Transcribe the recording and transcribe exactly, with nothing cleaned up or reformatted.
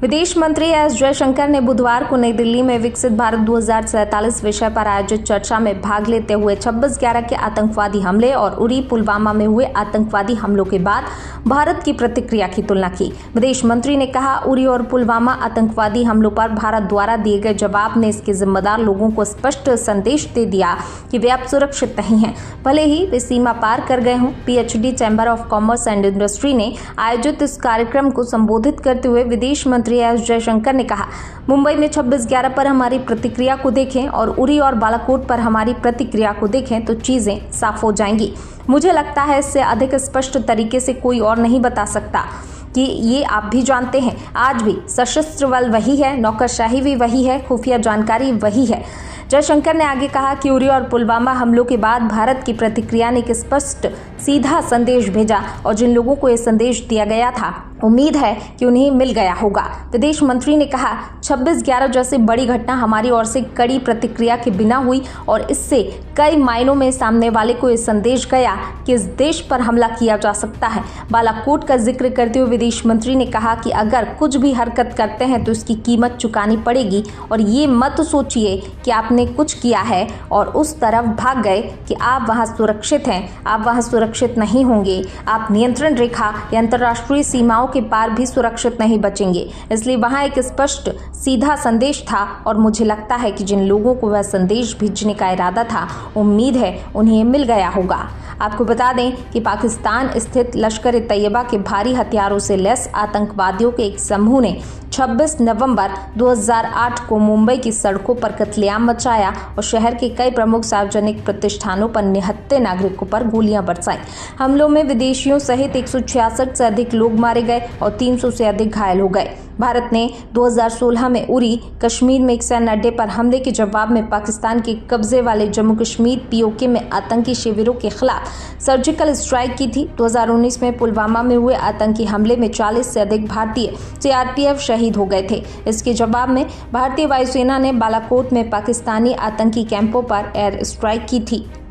विदेश मंत्री एस जयशंकर ने बुधवार को नई दिल्ली में विकसित भारत दो हजार सैंतालीस विषय पर आयोजित चर्चा में भाग लेते हुए छब्बीस ग्यारह के आतंकवादी हमले और उरी पुलवामा में हुए आतंकवादी हमलों के बाद भारत की प्रतिक्रिया की तुलना की। विदेश मंत्री ने कहा, उरी और पुलवामा आतंकवादी हमलों पर भारत द्वारा दिए गए जवाब ने इसके जिम्मेदार लोगों को स्पष्ट संदेश दे दिया कि वे अब सुरक्षित नहीं है, भले ही वे सीमा पार कर गए हों। PHD chamber of commerce and industry ने आयोजित इस कार्यक्रम को संबोधित करते हुए विदेश मंत्री एस जयशंकर ने कहा, मुंबई में छब्बीस ग्यारह पर हमारी प्रतिक्रिया को देखें और उरी और बालाकोट पर हमारी प्रतिक्रिया को देखें तो चीजें साफ हो जाएंगी। मुझे लगता है इससे अधिक स्पष्ट तरीके से कोई और नहीं बता सकता कि ये आप भी जानते हैं, आज भी सशस्त्र बल वही है, नौकरशाही भी वही है, खुफिया जानकारी वही है। जयशंकर ने आगे कहा कि उरी और पुलवामा हमलों के बाद भारत की प्रतिक्रिया ने एक स्पष्ट सीधा संदेश भेजा और जिन लोगों को ये संदेश दिया गया था, उम्मीद है कि उन्हें मिल गया होगा। विदेश मंत्री ने कहा, छब्बीस ग्यारह जैसी बड़ी घटना हमारी ओर से कड़ी प्रतिक्रिया के बिना हुई और इससे कई मायनों में सामने वाले को ये संदेश गया कि इस देश पर हमला किया जा सकता है। बालाकोट का जिक्र करते हुए विदेश मंत्री ने कहा कि अगर कुछ भी हरकत करते हैं तो इसकी कीमत चुकानी पड़ेगी और ये मत सोचिए कि आपने कुछ किया है और उस तरफ भाग गए कि आप वहाँ सुरक्षित हैं। आप वहाँ सुरक्षित नहीं होंगे, आप नियंत्रण रेखा या अंतर्राष्ट्रीय सीमाओं के पार भी सुरक्षित नहीं बचेंगे। इसलिए वहां एक स्पष्ट सीधा संदेश था और मुझे लगता है कि जिन लोगों को वह संदेश भेजने का इरादा था, उम्मीद है उन्हें मिल गया होगा। आपको बता दें कि पाकिस्तान स्थित लश्कर ए तैयबा के भारी हथियारों से लैस आतंकवादियों के एक समूह ने छब्बीस नवंबर दो हजार आठ को मुंबई की सड़कों पर कत्लेआम मचाया और शहर के कई प्रमुख सार्वजनिक प्रतिष्ठानों पर निहत्थे नागरिकों पर गोलियां बरसाई। हमलों में विदेशियों सहित एक सौ छियासठ से अधिक लोग मारे गए और तीन सौ से अधिक घायल हो गए। भारत ने दो हजार सोलह में उरी, कश्मीर में एक सैन्य अड्डे पर हमले के जवाब में पाकिस्तान के कब्जे वाले जम्मू कश्मीर पीओके में आतंकी शिविरों के खिलाफ सर्जिकल स्ट्राइक की थी। दो हजार उन्नीस में पुलवामा में हुए आतंकी हमले में चालीस से अधिक भारतीय सीआरपीएफ शहीद हो गए थे। इसके जवाब में भारतीय वायुसेना ने बालाकोट में पाकिस्तानी आतंकी कैंपों पर एयर स्ट्राइक की थी।